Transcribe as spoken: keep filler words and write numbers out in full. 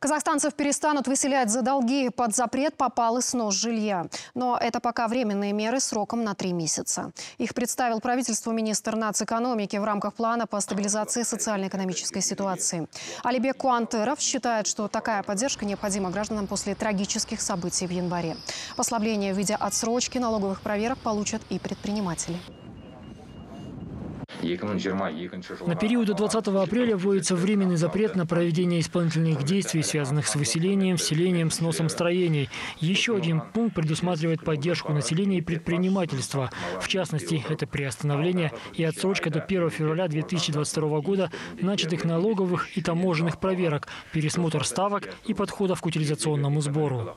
Казахстанцев перестанут выселять за долги. Под запрет попал и снос жилья. Но это пока временные меры сроком на три месяца. Их представил правительству министр нацэкономики в рамках плана по стабилизации социально-экономической ситуации. Алибек Куантеров считает, что такая поддержка необходима гражданам после трагических событий в январе. Послабление в виде отсрочки налоговых проверок получат и предприниматели. На период до двадцатого апреля вводится временный запрет на проведение исполнительных действий, связанных с выселением, вселением, сносом строений. Еще один пункт предусматривает поддержку населения и предпринимательства. В частности, это приостановление и отсрочка до первого февраля две тысячи двадцать второго года начатых налоговых и таможенных проверок, пересмотр ставок и подходов к утилизационному сбору.